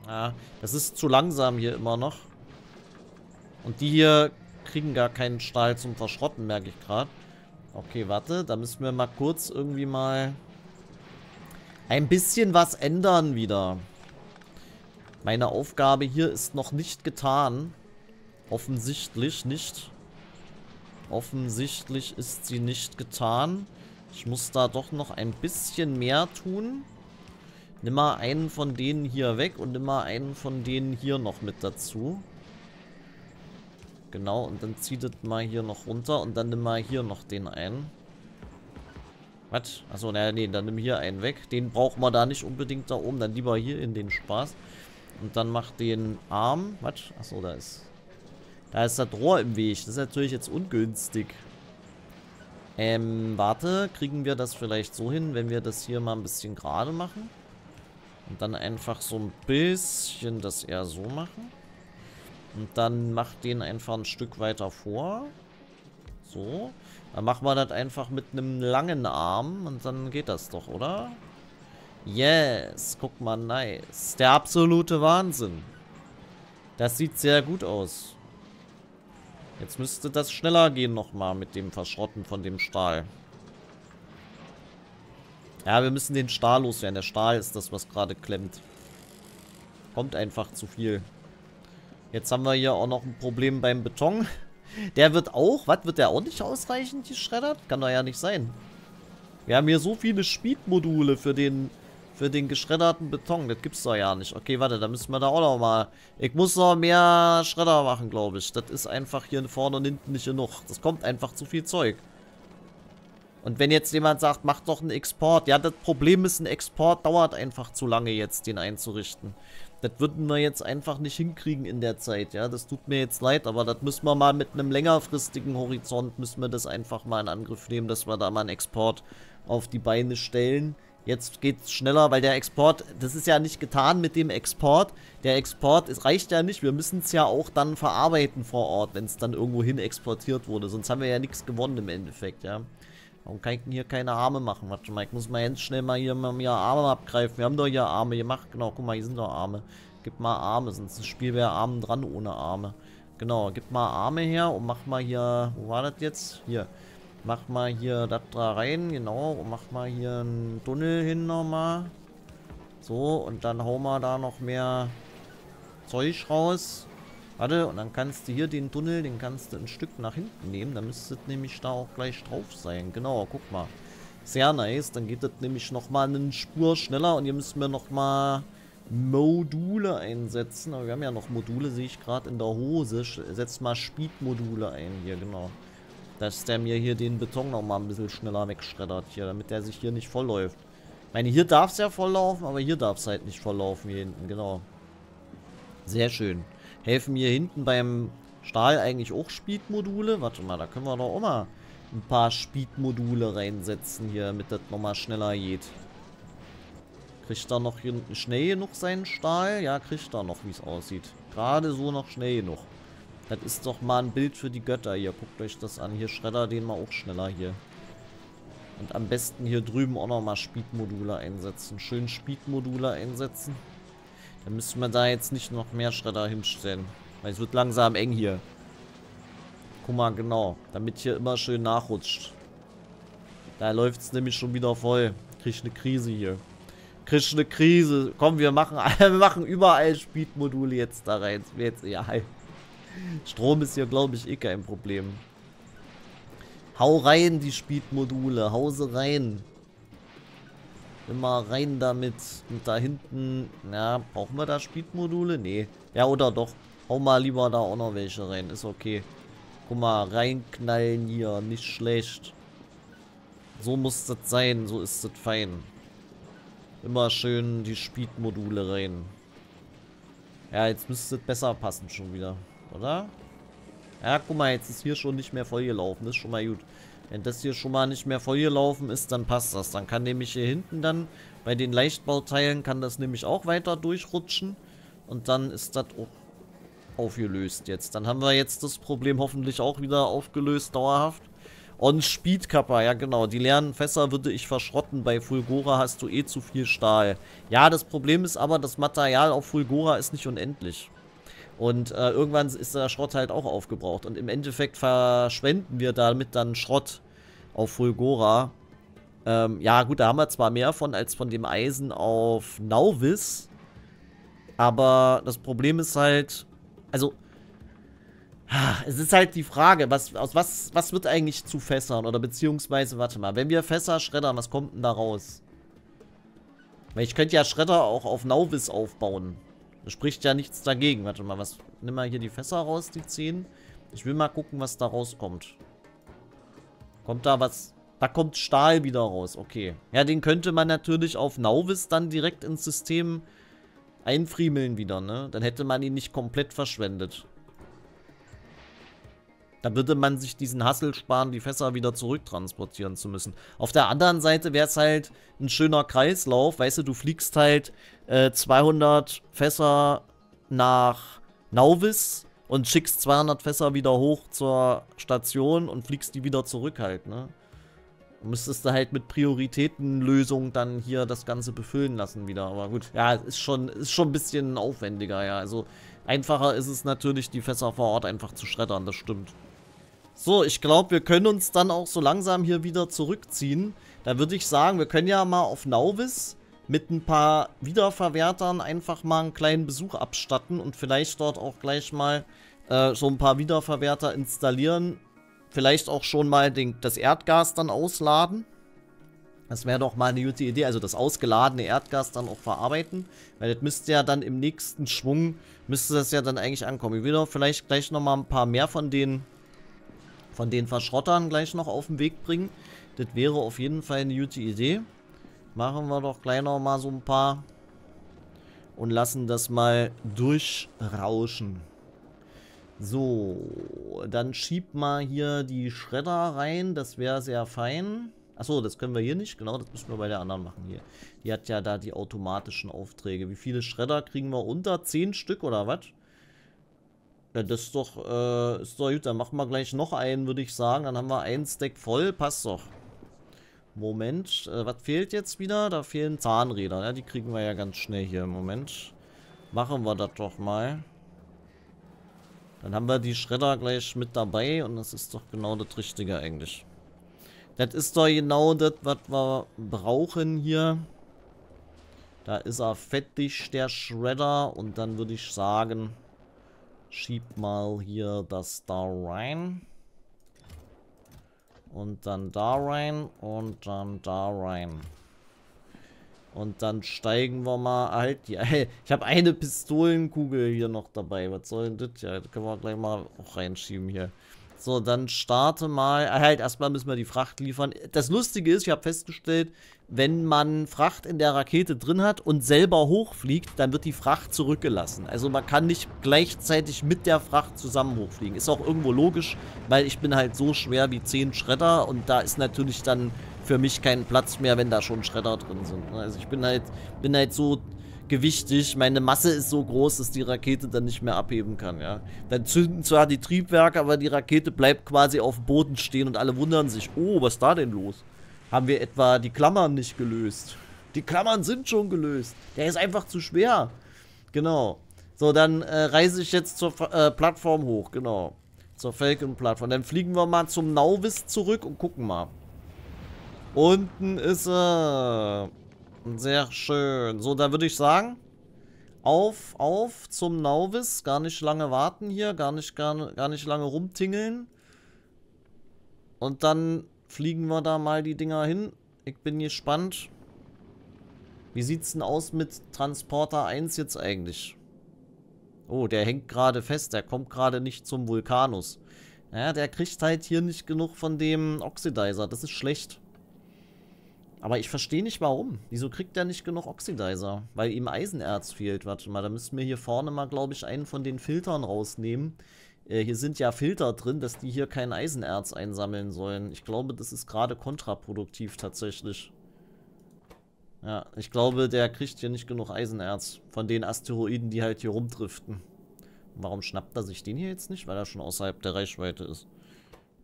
Ja, das ist zu langsam hier immer noch. Und die hier kriegen gar keinen Stahl zum Verschrotten, merke ich gerade. Okay, warte, da müssen wir mal kurz irgendwie mal ein bisschen was ändern wieder. Meine Aufgabe hier ist noch nicht getan. Offensichtlich nicht. Offensichtlich ist sie nicht getan. Ich muss da doch noch ein bisschen mehr tun. Nimm mal einen von denen hier weg und nimm mal einen von denen hier noch mit dazu. Genau, und dann zieht das mal hier noch runter und dann nimm mal hier noch den ein. Was? Achso, naja, nee, dann nimm hier einen weg. Den brauchen wir da nicht unbedingt da oben, dann lieber hier in den Spaß. Und dann mach den Arm. Was? Achso, da ist das Rohr im Weg. Das ist natürlich jetzt ungünstig. Warte, kriegen wir das vielleicht so hin, wenn wir das hier mal ein bisschen gerade machen? Und dann einfach so ein bisschen das eher so machen. Und dann macht den einfach ein Stück weiter vor. So. Dann machen wir das einfach mit einem langen Arm und dann geht das doch, oder? Yes, guck mal, nice. Der absolute Wahnsinn. Das sieht sehr gut aus. Jetzt müsste das schneller gehen nochmal mit dem Verschrotten von dem Stahl. Ja, wir müssen den Stahl loswerden. Der Stahl ist das, was gerade klemmt. Kommt einfach zu viel. Jetzt haben wir hier auch noch ein Problem beim Beton. Der wird auch... Was? Wird der auch nicht ausreichend geschreddert? Kann doch ja nicht sein. Wir haben hier so viele Speed-Module für den geschredderten Beton. Das gibt's doch ja nicht. Okay, warte, da müssen wir da auch noch mal... Ich muss noch mehr Schredder machen, glaube ich. Das ist einfach hier vorne und hinten nicht genug. Das kommt einfach zu viel Zeug. Und wenn jetzt jemand sagt, mach doch einen Export. Ja, das Problem ist, ein Export dauert einfach zu lange jetzt, den einzurichten. Das würden wir jetzt einfach nicht hinkriegen in der Zeit, ja. Das tut mir jetzt leid, aber das müssen wir mal mit einem längerfristigen Horizont, müssen wir das einfach mal in Angriff nehmen, dass wir da mal einen Export auf die Beine stellen. Jetzt geht's schneller, weil der Export, das ist ja nicht getan mit dem Export. Der Export, es reicht ja nicht, wir müssen es ja auch dann verarbeiten vor Ort, wenn es dann irgendwo hin exportiert wurde. Sonst haben wir ja nichts gewonnen im Endeffekt, ja. Warum kann ich denn hier keine Arme machen? Warte mal, ich muss mal ganz schnell mal hier Arme abgreifen. Wir haben doch hier Arme gemacht. Genau, guck mal, hier sind doch Arme. Gib mal Arme, sonst ist das Spiel wäre Armen dran ohne Arme. Genau, gib mal Arme her und mach mal hier... Wo war das jetzt? Hier. Mach mal hier das da rein, genau. Und mach mal hier einen Tunnel hin nochmal. So, und dann hauen wir da noch mehr Zeug raus. Warte, und dann kannst du hier den Tunnel, den kannst du ein Stück nach hinten nehmen. Da müsste es nämlich da auch gleich drauf sein. Genau, guck mal. Sehr nice. Dann geht das nämlich nochmal eine Spur schneller. Und hier müssen wir nochmal Module einsetzen. Aber wir haben ja noch Module, sehe ich gerade in der Hose. Setz mal Speed-Module ein hier, genau. Dass der mir hier den Beton nochmal ein bisschen schneller wegschreddert hier, damit der sich hier nicht vollläuft. Ich meine, hier darf es ja volllaufen, aber hier darf es halt nicht volllaufen hier hinten, genau. Sehr schön. Helfen mir hinten beim Stahl eigentlich auch Speed-Module? Warte mal, da können wir doch auch mal ein paar Speed-Module reinsetzen hier, damit das nochmal schneller geht. Kriegt er noch hier hinten schnell genug seinen Stahl? Ja, kriegt er noch, wie es aussieht. Gerade so noch schnell genug. Das ist doch mal ein Bild für die Götter hier. Guckt euch das an. Hier schredder den mal auch schneller hier. Und am besten hier drüben auch nochmal Speed-Module einsetzen. Schön Speed-Module einsetzen. Dann müssen wir da jetzt nicht noch mehr Schredder hinstellen. Weil es wird langsam eng hier. Guck mal, genau. Damit hier immer schön nachrutscht. Da läuft es nämlich schon wieder voll. Krieg eine Krise hier. Krieg eine Krise. Komm, wir machen überall Speedmodule jetzt da rein. Das wäre jetzt egal. Strom ist hier, glaube ich, eh kein Problem. Hau rein, die Speedmodule. Hause rein. Immer rein damit. Und da hinten, ja, brauchen wir da Speed-Module? Nee. Ja, oder doch. Hau mal lieber da auch noch welche rein. Ist okay. Guck mal, reinknallen hier. Nicht schlecht. So muss das sein. So ist das fein. Immer schön die Speed-Module rein. Ja, jetzt müsste es besser passen schon wieder. Oder? Ja, guck mal, jetzt ist hier schon nicht mehr vollgelaufen. Das ist schon mal gut. Wenn das hier schon mal nicht mehr vollgelaufen ist, dann passt das. Dann kann nämlich hier hinten dann, bei den Leichtbauteilen kann das nämlich auch weiter durchrutschen. Und dann ist das auch aufgelöst jetzt. Dann haben wir jetzt das Problem hoffentlich auch wieder aufgelöst, dauerhaft. On Speedkappa, ja genau. Die leeren Fässer würde ich verschrotten. Bei Fulgora hast du eh zu viel Stahl. Ja, das Problem ist aber, das Material auf Fulgora ist nicht unendlich. Und irgendwann ist der Schrott halt auch aufgebraucht. Und im Endeffekt verschwenden wir damit dann Schrott auf Fulgora. Ja gut, da haben wir zwar mehr von als von dem Eisen auf Nauvis. Aber das Problem ist halt... Also... Es ist halt die Frage, was wird eigentlich zu Fässern? Oder beziehungsweise, warte mal, wenn wir Fässer schreddern, was kommt denn da raus? Weil ich könnte ja Schredder auch auf Nauvis aufbauen. Da spricht ja nichts dagegen. Warte mal, was... Nimm mal hier die Fässer raus, die 10. Ich will mal gucken, was da rauskommt. Kommt da was... Da kommt Stahl wieder raus, okay. Ja, den könnte man natürlich auf Nauvis dann direkt ins System einfriemeln wieder, ne? Dann hätte man ihn nicht komplett verschwendet. Da würde man sich diesen Hassel sparen, die Fässer wieder zurücktransportieren zu müssen. Auf der anderen Seite wäre es halt ein schöner Kreislauf. Weißt du, du fliegst halt... 200 Fässer nach Nauvis und schickst 200 Fässer wieder hoch zur Station und fliegst die wieder zurück halt, ne? Müsstest du halt mit Prioritätenlösung dann hier das Ganze befüllen lassen wieder. Aber gut, ja, ist schon ein bisschen aufwendiger, ja. Also einfacher ist es natürlich, die Fässer vor Ort einfach zu schreddern, das stimmt. So, ich glaube, wir können uns dann auch so langsam hier wieder zurückziehen. Da würde ich sagen, wir können ja mal auf Nauvis mit ein paar Wiederverwertern einfach mal einen kleinen Besuch abstatten und vielleicht dort auch gleich mal so ein paar Wiederverwerter installieren. Vielleicht auch schon mal das Erdgas dann ausladen. Das wäre doch mal eine gute Idee. Also das ausgeladene Erdgas dann auch verarbeiten. Weil das müsste ja dann im nächsten Schwung, müsste das ja dann eigentlich ankommen. Ich will doch vielleicht gleich nochmal ein paar mehr von den Verschrottern gleich noch auf den Weg bringen. Das wäre auf jeden Fall eine gute Idee. Machen wir doch gleich nochmal so ein paar. Und lassen das mal durchrauschen. So, dann schiebt mal hier die Schredder rein, das wäre sehr fein. Achso, das können wir hier nicht, genau, das müssen wir bei der anderen machen hier. Die hat ja da die automatischen Aufträge. Wie viele Schredder kriegen wir unter? 10 Stück oder was? Ja, das ist doch gut, dann machen wir gleich noch einen, würde ich sagen. Dann haben wir einen Stack voll, passt doch. Moment, was fehlt jetzt wieder? Da fehlen Zahnräder, ja, die kriegen wir ja ganz schnell hier im Moment. Machen wir das doch mal. Dann haben wir die Schredder gleich mit dabei und das ist doch genau das Richtige eigentlich. Das ist doch genau das, was wir brauchen hier. Da ist er fettig, der Schredder. Und dann würde ich sagen, schieb mal hier das da rein. Und dann da rein und dann da rein. Und dann steigen wir mal halt die. Ich habe eine Pistolenkugel hier noch dabei. Was soll denn das? Ja, das können wir gleich mal auch reinschieben hier. So, dann starte mal. Halt, erstmal müssen wir die Fracht liefern. Das Lustige ist, ich habe festgestellt, wenn man Fracht in der Rakete drin hat und selber hochfliegt, dann wird die Fracht zurückgelassen. Also man kann nicht gleichzeitig mit der Fracht zusammen hochfliegen. Ist auch irgendwo logisch, weil ich bin halt so schwer wie 10 Schredder und da ist natürlich dann für mich keinen Platz mehr, wenn da schon Schredder drin sind. Also ich bin halt so gewichtig, meine Masse ist so groß, dass die Rakete dann nicht mehr abheben kann, ja. Dann zünden zwar die Triebwerke, aber die Rakete bleibt quasi auf dem Boden stehen und alle wundern sich, oh, was ist da denn los? Haben wir etwa die Klammern nicht gelöst? Die Klammern sind schon gelöst. Der ist einfach zu schwer. Genau. So, dann reise ich jetzt zur Plattform hoch, genau. Zur Falcon-Plattform. Dann fliegen wir mal zum Nauvis zurück und gucken mal. Unten ist er. Sehr schön. So, da würde ich sagen, auf zum Nauvis. Gar nicht lange warten hier. Gar nicht lange rumtingeln. Und dann fliegen wir da mal die Dinger hin. Ich bin gespannt. Wie sieht es denn aus mit Transporter 1 jetzt eigentlich? Oh, der hängt gerade fest. Der kommt gerade nicht zum Vulcanus. Ja, der kriegt halt hier nicht genug von dem Oxidizer. Das ist schlecht. Aber ich verstehe nicht warum. Wieso kriegt der nicht genug Oxidizer? Weil ihm Eisenerz fehlt. Warte mal, da müssen wir hier vorne mal, glaube ich, einen von den Filtern rausnehmen. Hier sind ja Filter drin, dass die hier kein Eisenerz einsammeln sollen. Ich glaube, das ist gerade kontraproduktiv tatsächlich. Ja, ich glaube, der kriegt hier nicht genug Eisenerz. Von den Asteroiden, die halt hier rumdriften. Warum schnappt er sich den hier jetzt nicht? Weil er schon außerhalb der Reichweite ist.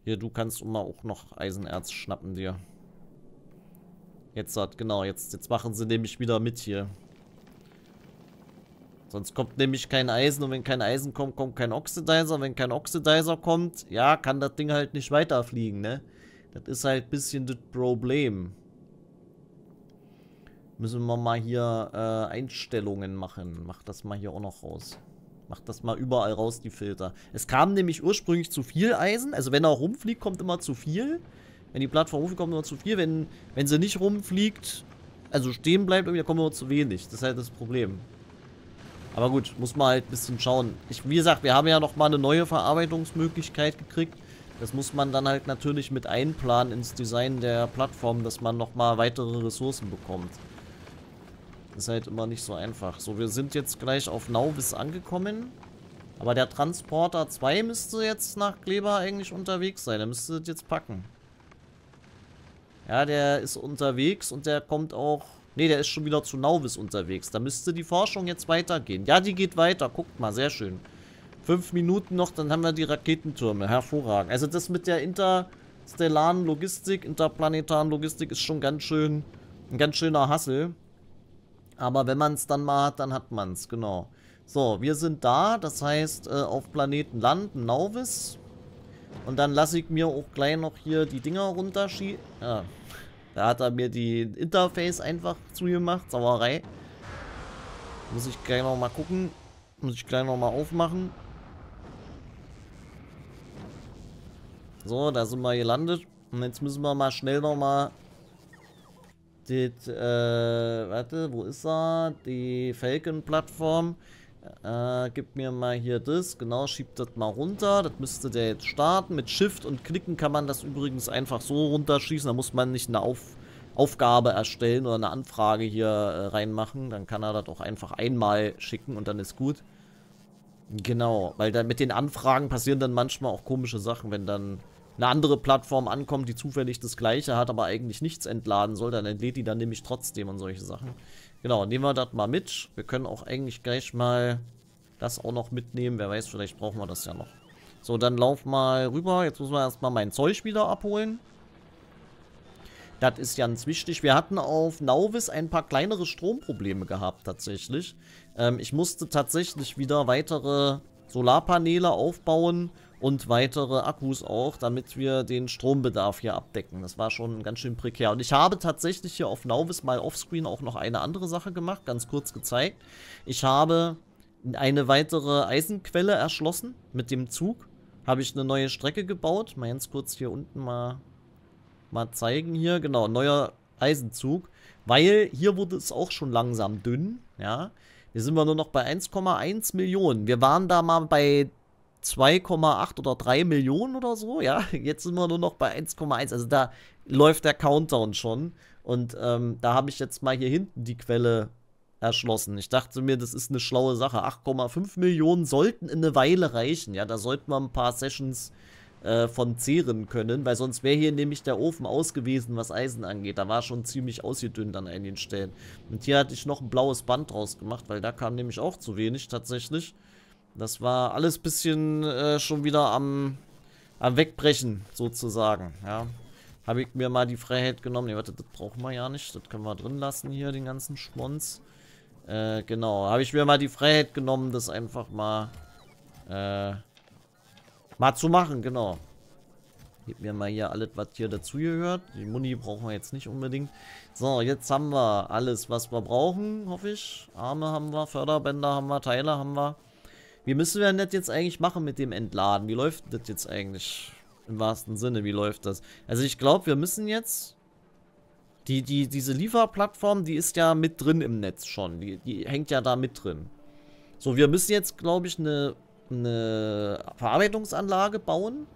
Hier, du kannst immer auch noch Eisenerz schnappen dir. Jetzt hat, genau, jetzt machen sie nämlich wieder mit hier. Sonst kommt nämlich kein Eisen und wenn kein Eisen kommt, kommt kein Oxidizer. Wenn kein Oxidizer kommt, ja, kann das Ding halt nicht weiterfliegen, ne? Das ist halt ein bisschen das Problem. Müssen wir mal hier Einstellungen machen. Mach das mal hier auch noch raus. Macht das mal überall raus, die Filter. Es kam nämlich ursprünglich zu viel Eisen. Also wenn er rumfliegt, kommt immer zu viel. Wenn die Plattform hochfliegt, kommt immer zu viel. Wenn sie nicht rumfliegt, also stehen bleibt, dann kommt immer zu wenig. Das ist halt das Problem. Aber gut, muss man halt ein bisschen schauen. Wie gesagt, wir haben ja nochmal eine neue Verarbeitungsmöglichkeit gekriegt. Das muss man dann halt natürlich mit einplanen ins Design der Plattform, dass man nochmal weitere Ressourcen bekommt. Das ist halt immer nicht so einfach. So, wir sind jetzt gleich auf Nauvis angekommen. Aber der Transporter 2 müsste jetzt nach Gleba eigentlich unterwegs sein. Der müsste das jetzt packen. Ja, der ist unterwegs und der kommt auch... Ne, der ist schon wieder zu Nauvis unterwegs. Da müsste die Forschung jetzt weitergehen. Ja, die geht weiter. Guckt mal, sehr schön. 5 Minuten noch, dann haben wir die Raketentürme. Hervorragend. Also das mit der interstellaren Logistik, interplanetaren Logistik ist schon ganz schön, ein ganz schöner Hassel. Aber wenn man es dann mal hat, dann hat man es, genau. So, wir sind da, das heißt auf Planeten landen, Nauvis. Und dann lasse ich mir auch gleich noch hier die Dinger runterschießen. Ja, da hat er mir die Interface einfach zugemacht, Sauerei. Muss ich gleich nochmal gucken. Muss ich gleich nochmal aufmachen. So, da sind wir gelandet. Und jetzt müssen wir mal schnell nochmal... warte, wo ist er? Die Falcon-Plattform. Gib mir mal hier das. Genau, schiebt das mal runter. Das müsste der jetzt starten. Mit Shift und Klicken kann man das übrigens einfach so runterschießen. Da muss man nicht eine Aufgabe erstellen oder eine Anfrage hier reinmachen. Dann kann er das auch einfach einmal schicken und dann ist gut. Genau, weil dann mit den Anfragen passieren dann manchmal auch komische Sachen, wenn dann eine andere Plattform ankommt, die zufällig das gleiche hat, aber eigentlich nichts entladen soll, dann entlädt die dann nämlich trotzdem und solche Sachen. Genau, nehmen wir das mal mit. Wir können auch eigentlich gleich mal das auch noch mitnehmen. Wer weiß, vielleicht brauchen wir das ja noch. So, dann lauf mal rüber. Jetzt müssen wir erstmal mein Zeug wieder abholen. Das ist ganz wichtig. Wir hatten auf Nauvis ein paar kleinere Stromprobleme gehabt, tatsächlich. Ich musste tatsächlich wieder weitere Solarpaneele aufbauen. Und weitere Akkus auch, damit wir den Strombedarf hier abdecken. Das war schon ganz schön prekär. Und ich habe tatsächlich hier auf Nauvis mal offscreen auch noch eine andere Sache gemacht, ganz kurz gezeigt. Ich habe eine weitere Eisenquelle erschlossen mit dem Zug. Habe ich eine neue Strecke gebaut. Mal ganz kurz hier unten mal zeigen hier. Genau, neuer Eisenzug. Weil hier wurde es auch schon langsam dünn. Ja, hier sind wir nur noch bei 1,1 Millionen. Wir waren da mal bei 2,8 oder 3 Millionen oder so, ja, jetzt sind wir nur noch bei 1,1, also da läuft der Countdown schon und da habe ich jetzt mal hier hinten die Quelle erschlossen. Ich dachte mir, das ist eine schlaue Sache, 8,5 Millionen sollten in eine Weile reichen, ja, da sollten wir ein paar Sessions von zehren können, weil sonst wäre hier nämlich der Ofen aus gewesen, was Eisen angeht, da war schon ziemlich ausgedünnt an einigen Stellen. Und hier hatte ich noch ein blaues Band draus gemacht, weil da kam nämlich auch zu wenig tatsächlich. Das war alles ein bisschen schon wieder am Wegbrechen, sozusagen, ja. Habe ich mir mal die Freiheit genommen. Ne, warte, das brauchen wir ja nicht. Das können wir drin lassen hier, den ganzen Schmonz. Genau, habe ich mir mal die Freiheit genommen, das einfach mal, zu machen, genau. Gib mir mal hier alles, was hier dazugehört. Die Muni brauchen wir jetzt nicht unbedingt. So, jetzt haben wir alles, was wir brauchen, hoffe ich. Arme haben wir, Förderbänder haben wir, Teile haben wir. Wie müssen wir denn das jetzt eigentlich machen mit dem Entladen? Wie läuft das jetzt eigentlich? Im wahrsten Sinne, wie läuft das? Also ich glaube, wir müssen jetzt... Diese Lieferplattform, die ist ja mit drin im Netz schon. Die hängt ja da mit drin. So, wir müssen jetzt, glaube ich, eine Verarbeitungsanlage bauen,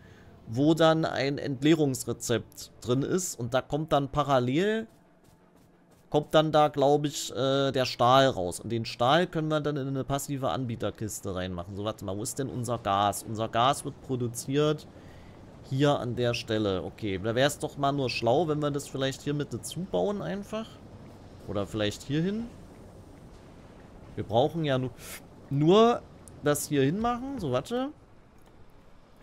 wo dann ein Entleerungsrezept drin ist. Und da kommt dann parallel... kommt dann da, glaube ich, der Stahl raus. Und den Stahl können wir dann in eine passive Anbieterkiste reinmachen. So, warte mal, wo ist denn unser Gas? Unser Gas wird produziert hier an der Stelle. Okay, da wäre es doch mal nur schlau, wenn wir das vielleicht hier mit dazu bauen einfach. Oder vielleicht hier hin. Wir brauchen ja nur das hier hinmachen. So, warte.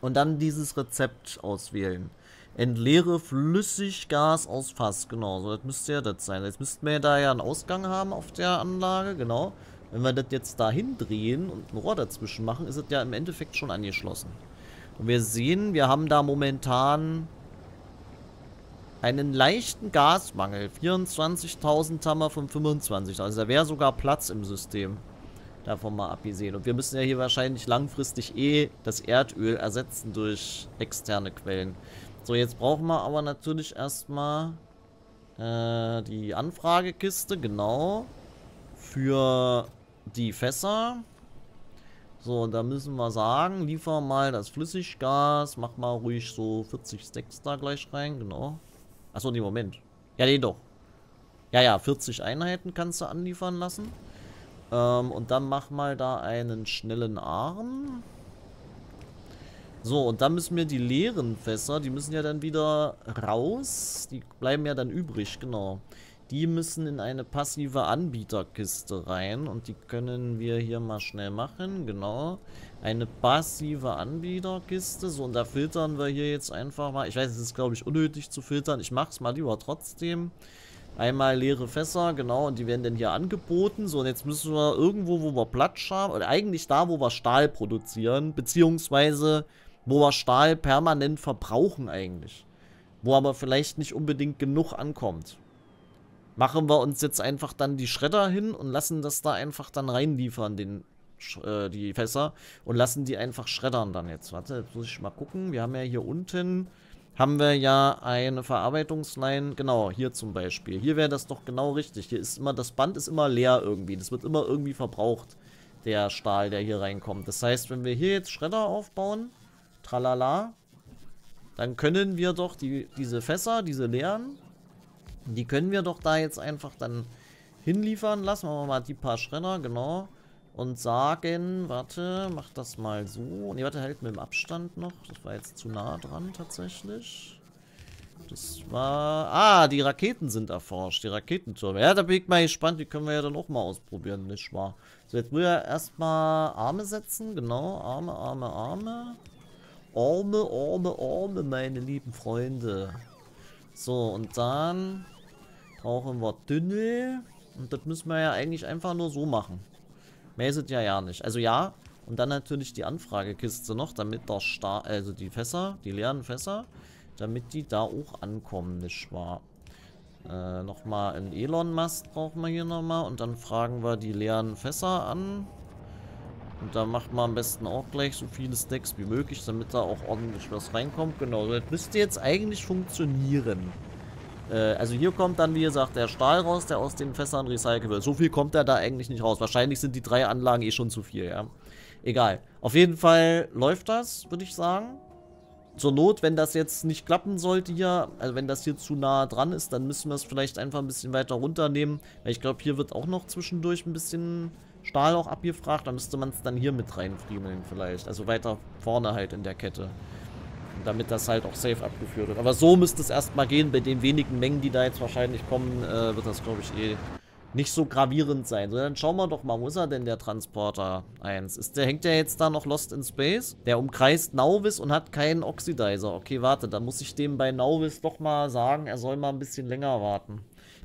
Und dann dieses Rezept auswählen. Entleere Flüssiggas aus Fass, genau, so, das müsste ja das sein. Jetzt müssten wir da ja einen Ausgang haben auf der Anlage, genau. Wenn wir das jetzt da hindrehen und ein Rohr dazwischen machen, ist es ja im Endeffekt schon angeschlossen. Und wir sehen, wir haben da momentan einen leichten Gasmangel. 24.000 haben wir von 25.000, also da wäre sogar Platz im System. Davon mal abgesehen. Und wir müssen ja hier wahrscheinlich langfristig das Erdöl ersetzen durch externe Quellen. So, jetzt brauchen wir aber natürlich erstmal die Anfragekiste, genau, für die Fässer. So, da müssen wir sagen, liefer mal das Flüssiggas, mach mal ruhig so 40 Stacks da gleich rein, genau. Achso, nee, Moment. Ja, nee, doch. Ja, 40 Einheiten kannst du anliefern lassen. Und dann mach mal da einen schnellen Arm. So, und dann müssen wir die leeren Fässer, die müssen ja dann wieder raus. Die bleiben ja dann übrig, genau. Die müssen in eine passive Anbieterkiste rein. Und die können wir hier mal schnell machen. Genau. Eine passive Anbieterkiste. So, und da filtern wir hier jetzt einfach mal. Ich weiß, es ist, glaube ich, unnötig zu filtern. Ich mache es mal lieber trotzdem. Einmal leere Fässer, genau. Und die werden dann hier angeboten. So, und jetzt müssen wir irgendwo, wo wir Platz haben. Oder eigentlich da, wo wir Stahl produzieren. Beziehungsweise, wo wir Stahl permanent verbrauchen eigentlich. Wo aber vielleicht nicht unbedingt genug ankommt. Machen wir uns jetzt einfach dann die Schredder hin und lassen das da einfach dann reinliefern, die Fässer. Und lassen die einfach schreddern dann jetzt. Warte, jetzt muss ich mal gucken. Wir haben ja hier unten, haben wir ja eine Verarbeitungsline. Genau, hier zum Beispiel. Hier wäre das doch genau richtig. Hier ist immer, das Band ist immer leer irgendwie. Das wird immer irgendwie verbraucht, der Stahl, der hier reinkommt. Das heißt, wenn wir hier jetzt Schredder aufbauen, tralala, dann können wir doch diese Fässer, diese leeren, die können wir doch da jetzt einfach dann hinliefern lassen. Machen wir mal die paar Schredder, genau. Und sagen, warte, mach das mal so. Ne, warte, halt mit dem Abstand noch. Das war jetzt zu nah dran tatsächlich. Das war... Ah, die Raketen sind erforscht, die Raketentürme. Ja, da bin ich mal gespannt, die können wir ja dann auch mal ausprobieren, nicht wahr? So, jetzt will er erstmal Arme setzen, genau. Arme, Arme, Arme. Arme, Arme, Arme, meine lieben Freunde. So, und dann brauchen wir Dünnel. Und das müssen wir ja eigentlich einfach nur so machen. Mehr ist es ja nicht. Also ja, und dann natürlich die Anfragekiste noch, damit das also die Fässer, die leeren Fässer, damit die da auch ankommen, nicht wahr? Nochmal einen Elon-Mast brauchen wir hier nochmal. Und dann fragen wir die leeren Fässer an. Und da macht man am besten auch gleich so viele Stacks wie möglich, damit da auch ordentlich was reinkommt. Genau, das müsste jetzt eigentlich funktionieren. Also hier kommt dann, wie gesagt, der Stahl raus, der aus den Fässern recycelt wird. So viel kommt er da eigentlich nicht raus. Wahrscheinlich sind die 3 Anlagen eh schon zu viel, ja. Egal. Auf jeden Fall läuft das, würde ich sagen. Zur Not, wenn das jetzt nicht klappen sollte hier, also wenn das hier zu nah dran ist, dann müssen wir es vielleicht einfach ein bisschen weiter runternehmen. Weil ich glaube, hier wird auch noch zwischendurch ein bisschen Stahl auch abgefragt. Da müsste man es dann hier mit reinfriemeln vielleicht. Also weiter vorne halt in der Kette. Damit das halt auch safe abgeführt wird. Aber so müsste es erstmal gehen. Bei den wenigen Mengen, die da jetzt wahrscheinlich kommen, wird das, glaube ich, eh nicht so gravierend sein. So, dann schauen wir doch mal, wo ist er denn, der Transporter 1? Hängt der jetzt da noch Lost in Space? Der umkreist Nauvis und hat keinen Oxidizer. Okay, warte, da muss ich dem bei Nauvis doch mal sagen, er soll mal ein bisschen länger warten.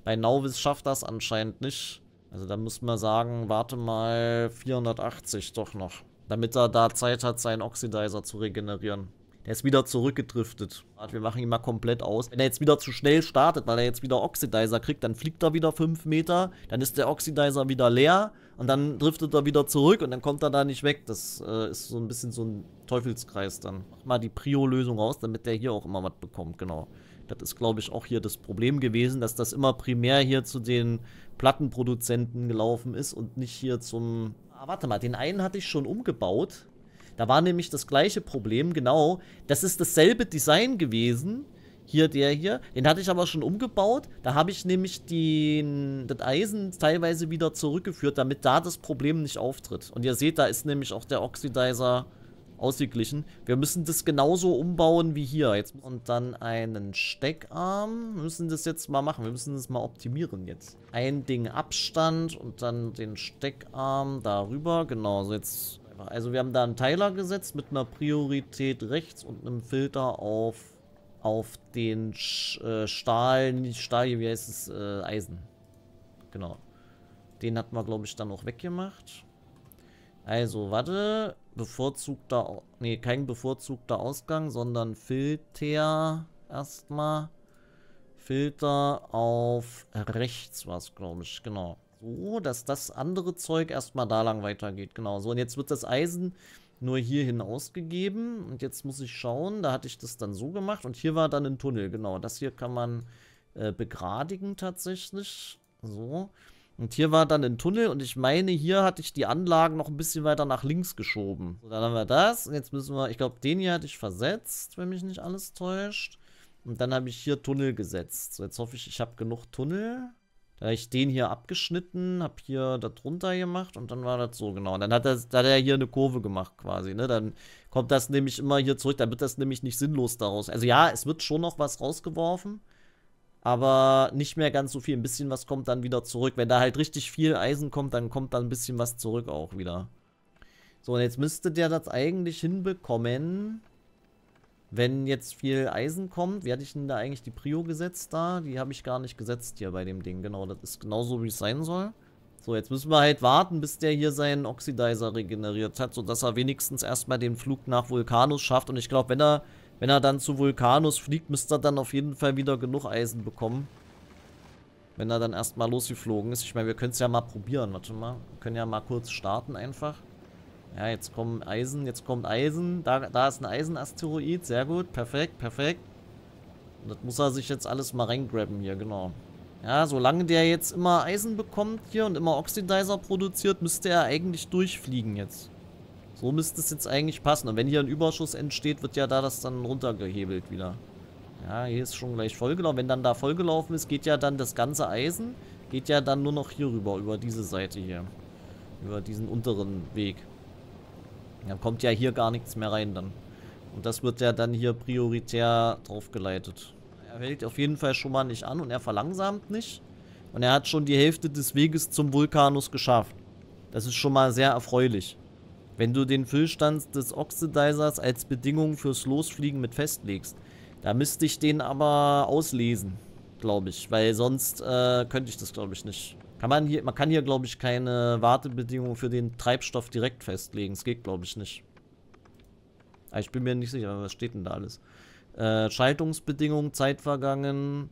Bei Nauvis schafft das anscheinend nicht. Also da muss man sagen, warte mal, 480 doch noch. Damit er da Zeit hat, seinen Oxidizer zu regenerieren. Der ist wieder zurückgedriftet. Wir machen ihn mal komplett aus. Wenn er jetzt wieder zu schnell startet, weil er jetzt wieder Oxidizer kriegt, dann fliegt er wieder 5 Meter. Dann ist der Oxidizer wieder leer. Und dann driftet er wieder zurück und dann kommt er da nicht weg. Das ist so ein bisschen so ein Teufelskreis dann. Mach mal die Prio-Lösung raus, damit der hier auch immer was bekommt, genau. Das ist, glaube ich, auch hier das Problem gewesen, dass das immer primär hier zu den Plattenproduzenten gelaufen ist und nicht hier zum... Ah, warte mal, den einen hatte ich schon umgebaut. Da war nämlich das gleiche Problem, genau. Das ist dasselbe Design gewesen. Hier, der hier. Den hatte ich aber schon umgebaut. Da habe ich nämlich das Eisen teilweise wieder zurückgeführt, damit da das Problem nicht auftritt. Und ihr seht, da ist nämlich auch der Oxidizer ausgeglichen. Wir müssen das genauso umbauen wie hier. Jetzt. Und dann einen Steckarm. Wir müssen das jetzt mal machen. Wir müssen das mal optimieren jetzt. Ein Ding Abstand und dann den Steckarm darüber. Genau, so jetzt... Also wir haben da einen Teiler gesetzt mit einer Priorität rechts und einem Filter auf den Stahl, nicht Stahl, wie heißt es, Eisen. Genau. Den hatten wir, glaube ich, dann auch weggemacht. Also, warte. Bevorzugter, nee, kein bevorzugter Ausgang, sondern Filter erstmal. Filter auf rechts war es, glaube ich, genau. So, dass das andere Zeug erstmal da lang weitergeht. Genau, so. Und jetzt wird das Eisen nur hierhin ausgegeben. Und jetzt muss ich schauen, da hatte ich das dann so gemacht. Und hier war dann ein Tunnel, genau. Das hier kann man begradigen tatsächlich. So. Und hier war dann ein Tunnel. Und ich meine, hier hatte ich die Anlagen noch ein bisschen weiter nach links geschoben. So, dann haben wir das. Und jetzt müssen wir, ich glaube, den hier hatte ich versetzt, wenn mich nicht alles täuscht. Und dann habe ich hier Tunnel gesetzt. So, jetzt hoffe ich, ich habe genug Tunnel. Da habe ich den hier abgeschnitten, habe hier da drunter gemacht und dann war das so, genau. Und dann hat er hier eine Kurve gemacht quasi, ne? Dann kommt das nämlich immer hier zurück, dann wird das nämlich nicht sinnlos daraus. Also ja, es wird schon noch was rausgeworfen, aber nicht mehr ganz so viel. Ein bisschen was kommt dann wieder zurück. Wenn da halt richtig viel Eisen kommt dann ein bisschen was zurück auch wieder. So, und jetzt müsste der das eigentlich hinbekommen, wenn jetzt viel Eisen kommt. Wie hatte ich denn da eigentlich die Prio gesetzt da? Die habe ich gar nicht gesetzt hier bei dem Ding. Genau, das ist genauso, wie es sein soll. So, jetzt müssen wir halt warten, bis der hier seinen Oxidizer regeneriert hat, sodass er wenigstens erstmal den Flug nach Vulcanus schafft. Und ich glaube, wenn er dann zu Vulcanus fliegt, müsste er dann auf jeden Fall wieder genug Eisen bekommen. Wenn er dann erstmal losgeflogen ist. Ich meine, wir können es ja mal probieren. Warte mal, wir können ja mal kurz starten einfach. Ja, jetzt kommen Eisen, jetzt kommt Eisen. Da ist ein Eisenasteroid, sehr gut, perfekt, perfekt. Und das muss er sich jetzt alles mal reingraben hier, genau. Ja, solange der jetzt immer Eisen bekommt hier und immer Oxidizer produziert, müsste er eigentlich durchfliegen jetzt. So müsste es jetzt eigentlich passen. Und wenn hier ein Überschuss entsteht, wird ja da das dann runtergehebelt wieder. Ja, hier ist schon gleich vollgelaufen. Wenn dann da vollgelaufen ist, geht ja dann das ganze Eisen, geht ja dann nur noch hier rüber, über diese Seite hier. Über diesen unteren Weg. Dann kommt ja hier gar nichts mehr rein dann. Und das wird ja dann hier prioritär drauf geleitet. Er hält auf jeden Fall schon mal nicht an und er verlangsamt nicht. Und er hat schon die Hälfte des Weges zum Vulcanus geschafft. Das ist schon mal sehr erfreulich. Wenn du den Füllstand des Oxidizers als Bedingung fürs Losfliegen mit festlegst. Da müsste ich den aber auslesen, glaube ich. Weil sonst könnte ich das, glaube ich, nicht. Man kann hier, glaube ich, keine Wartebedingungen für den Treibstoff direkt festlegen. Es geht, glaube ich, nicht. Aber ich bin mir nicht sicher, was steht denn da alles? Schaltungsbedingungen, Zeitvergangen,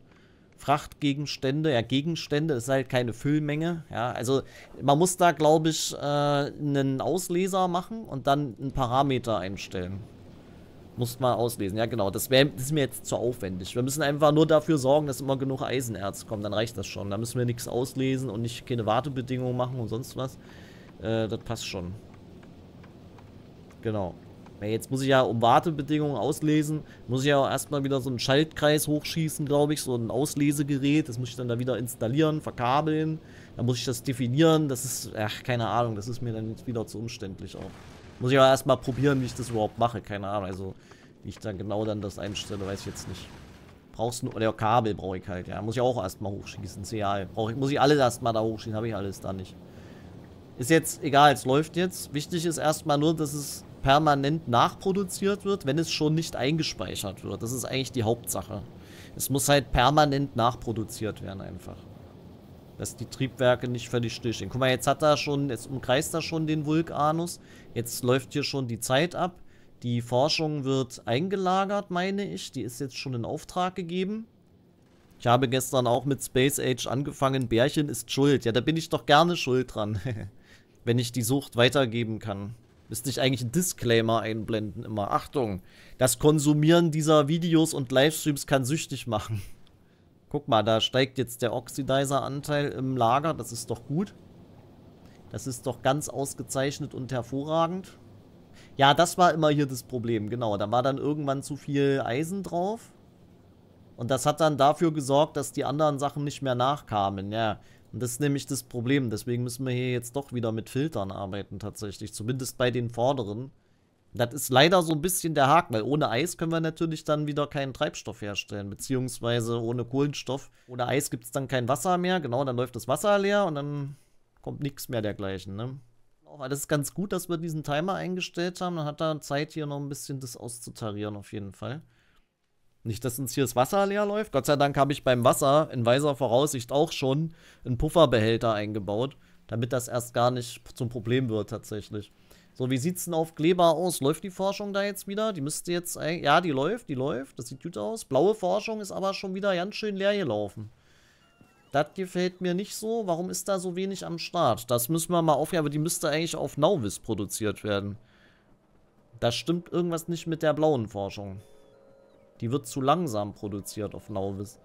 Frachtgegenstände. Ja, Gegenstände ist halt keine Füllmenge. Ja, also man muss da, glaube ich, einen Ausleser machen und dann einen Parameter einstellen. Muss man auslesen. Ja, genau. Das ist mir jetzt zu aufwendig. Wir müssen einfach nur dafür sorgen, dass immer genug Eisenerz kommt. Dann reicht das schon. Da müssen wir nichts auslesen und nicht keine Wartebedingungen machen und sonst was. Das passt schon. Genau. Ja, jetzt muss ich ja, um Wartebedingungen auslesen, muss ich ja auch erstmal wieder so einen Schaltkreis hochschießen, glaube ich. So ein Auslesegerät. Das muss ich dann da wieder installieren, verkabeln. Dann muss ich das definieren. Das ist, ach, keine Ahnung. Das ist mir dann jetzt wieder zu umständlich auch. Muss ich aber erstmal probieren, wie ich das überhaupt mache. Keine Ahnung, also wie ich dann genau dann das einstelle, weiß ich jetzt nicht. Brauchst du, oder Kabel brauche ich halt, ja. Muss ich auch erstmal hochschießen, CL. Muss ich alles erstmal da hochschießen, habe ich alles da nicht. Ist jetzt egal, es läuft jetzt. Wichtig ist erstmal nur, dass es permanent nachproduziert wird, wenn es schon nicht eingespeichert wird. Das ist eigentlich die Hauptsache. Es muss halt permanent nachproduziert werden einfach. Dass die Triebwerke nicht völlig stillstehen. Guck mal, jetzt hat er schon, jetzt umkreist er schon den Vulcanus. Jetzt läuft hier schon die Zeit ab. Die Forschung wird eingelagert, meine ich. Die ist jetzt schon in Auftrag gegeben. Ich habe gestern auch mit Space Age angefangen. Bärchen ist schuld. Ja, da bin ich doch gerne schuld dran. Wenn ich die Sucht weitergeben kann. Müsste ich eigentlich einen Disclaimer einblenden immer. Achtung, das Konsumieren dieser Videos und Livestreams kann süchtig machen. Guck mal, da steigt jetzt der Oxidizer-Anteil im Lager. Das ist doch gut. Das ist doch ganz ausgezeichnet und hervorragend. Ja, das war immer hier das Problem. Genau, da war dann irgendwann zu viel Eisen drauf. Und das hat dann dafür gesorgt, dass die anderen Sachen nicht mehr nachkamen. Ja, und das ist nämlich das Problem. Deswegen müssen wir hier jetzt doch wieder mit Filtern arbeiten tatsächlich. Zumindest bei den vorderen. Das ist leider so ein bisschen der Haken, weil ohne Eis können wir natürlich dann wieder keinen Treibstoff herstellen, beziehungsweise ohne Kohlenstoff. Ohne Eis gibt es dann kein Wasser mehr, genau, dann läuft das Wasser leer und dann kommt nichts mehr dergleichen, ne? Aber das ist ganz gut, dass wir diesen Timer eingestellt haben, dann hat er Zeit hier noch ein bisschen das auszutarieren auf jeden Fall. Nicht, dass uns hier das Wasser leer läuft, Gott sei Dank habe ich beim Wasser in weiser Voraussicht auch schon einen Pufferbehälter eingebaut, damit das erst gar nicht zum Problem wird tatsächlich. So, wie sieht's denn auf Gleba aus? Läuft die Forschung da jetzt wieder? Die müsste jetzt eigentlich... Ja, die läuft. Das sieht gut aus. Blaue Forschung ist aber schon wieder ganz schön leer gelaufen. Das gefällt mir nicht so. Warum ist da so wenig am Start? Das müssen wir mal aufnehmen. Aber die müsste eigentlich auf Nauvis produziert werden. Da stimmt irgendwas nicht mit der blauen Forschung. Die wird zu langsam produziert auf Nauvis.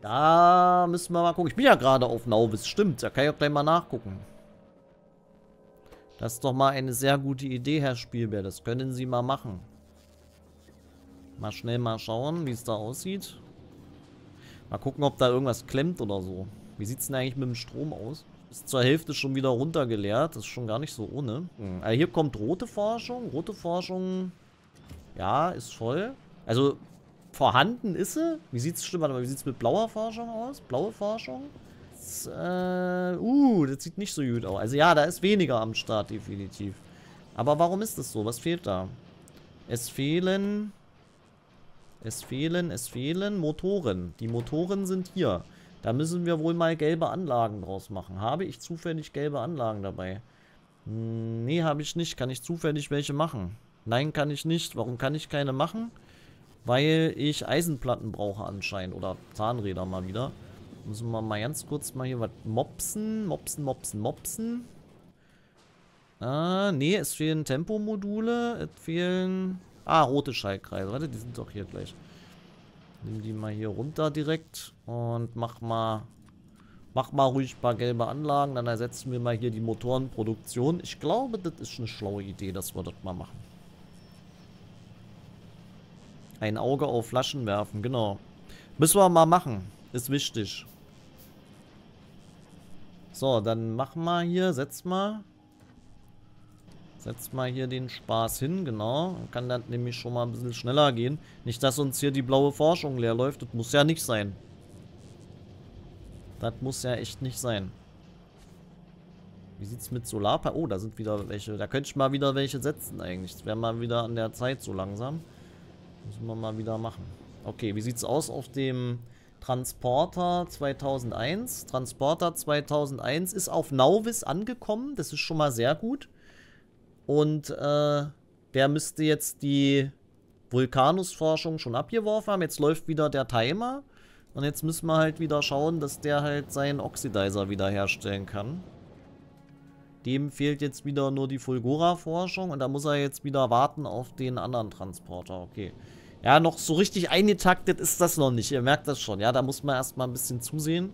Da müssen wir mal gucken. Ich bin ja gerade auf Nauvis. Stimmt, da kann ich auch gleich mal nachgucken. Das ist doch mal eine sehr gute Idee, Herr Spielbär. Das können Sie mal machen. Mal schnell mal schauen, wie es da aussieht. Mal gucken, ob da irgendwas klemmt oder so. Wie sieht es denn eigentlich mit dem Strom aus? Ist zur Hälfte schon wieder runtergeleert. Das ist schon gar nicht so ohne. Also hier kommt rote Forschung. Rote Forschung, ja, ist voll. Also vorhanden ist sie. Wie sieht es mit blauer Forschung aus? Blaue Forschung? Das, das sieht nicht so gut aus. Also ja, da ist weniger am Start, definitiv. Aber warum ist das so? Was fehlt da? Es fehlen Motoren. Die Motoren sind hier. Da müssen wir wohl mal gelbe Anlagen draus machen. Habe ich zufällig gelbe Anlagen dabei? Nee, habe ich nicht. Kann ich zufällig welche machen? Nein, kann ich nicht. Warum kann ich keine machen? Weil ich Eisenplatten brauche anscheinend. Oder Zahnräder mal wieder. Müssen wir mal ganz kurz mal hier was mopsen. Mopsen. Nee, es fehlen Tempomodule. Es fehlen... Ah, rote Schaltkreise. Warte, die sind doch hier gleich. Nimm die mal hier runter direkt. Und mach mal ruhig ein paar gelbe Anlagen. Dann ersetzen wir mal hier die Motorenproduktion. Ich glaube, das ist eine schlaue Idee, dass wir das mal machen. Ein Auge auf Flaschen werfen, genau. Müssen wir mal machen. Ist wichtig. So, dann mach mal hier, setz mal hier den Spaß hin, genau. Dann kann das nämlich schon mal ein bisschen schneller gehen. Nicht, dass uns hier die blaue Forschung leer läuft. Das muss ja nicht sein. Das muss ja echt nicht sein. Wie sieht's mit Solarpanel? Oh, da sind wieder welche. Da könnte ich mal wieder welche setzen eigentlich. Das wäre mal wieder an der Zeit so langsam. Müssen wir mal wieder machen. Okay, wie sieht's aus auf dem Transporter 2001? Transporter 2001 ist auf Nauvis angekommen. Das ist schon mal sehr gut. Und der müsste jetzt die Vulcanus-Forschung schon abgeworfen haben. Jetzt läuft wieder der Timer. Und jetzt müssen wir halt wieder schauen, dass der halt seinen Oxidizer wieder herstellen kann. Dem fehlt jetzt wieder nur die Fulgora-Forschung. Und da muss er jetzt wieder warten auf den anderen Transporter. Okay. Ja, noch so richtig eingetaktet ist das noch nicht. Ihr merkt das schon. Ja, da muss man erstmal ein bisschen zusehen,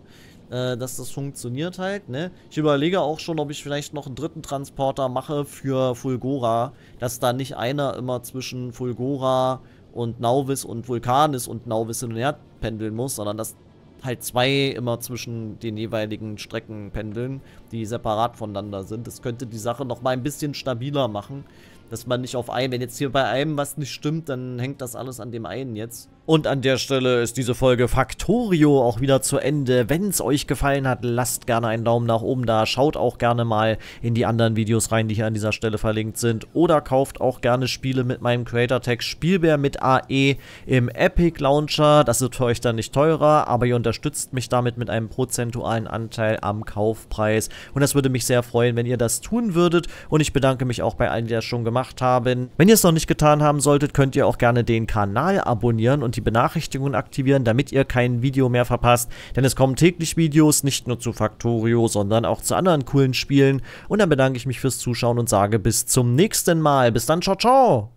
dass das funktioniert halt, ne? Ich überlege auch schon, ob ich vielleicht noch einen dritten Transporter mache für Fulgora, dass da nicht einer immer zwischen Fulgora und Nauvis und Vulcanus und Nauvis hin und her pendeln muss, sondern dass halt zwei immer zwischen den jeweiligen Strecken pendeln, die separat voneinander sind. Das könnte die Sache noch mal ein bisschen stabiler machen, dass man nicht auf einen, wenn jetzt hier bei einem was nicht stimmt, dann hängt das alles an dem einen jetzt. Und an der Stelle ist diese Folge Factorio auch wieder zu Ende. Wenn es euch gefallen hat, lasst gerne einen Daumen nach oben da. Schaut auch gerne mal in die anderen Videos rein, die hier an dieser Stelle verlinkt sind. Oder kauft auch gerne Spiele mit meinem Creator-Tag Spielbär mit AE im Epic Launcher. Das ist für euch dann nicht teurer, aber ihr unterstützt mich damit mit einem prozentualen Anteil am Kaufpreis. Und das würde mich sehr freuen, wenn ihr das tun würdet. Und ich bedanke mich auch bei allen, die das schon gemacht haben. Wenn ihr es noch nicht getan haben solltet, könnt ihr auch gerne den Kanal abonnieren und die Benachrichtigungen aktivieren, damit ihr kein Video mehr verpasst, denn es kommen täglich Videos, nicht nur zu Factorio, sondern auch zu anderen coolen Spielen. Und dann bedanke ich mich fürs Zuschauen und sage bis zum nächsten Mal. Bis dann, ciao, ciao!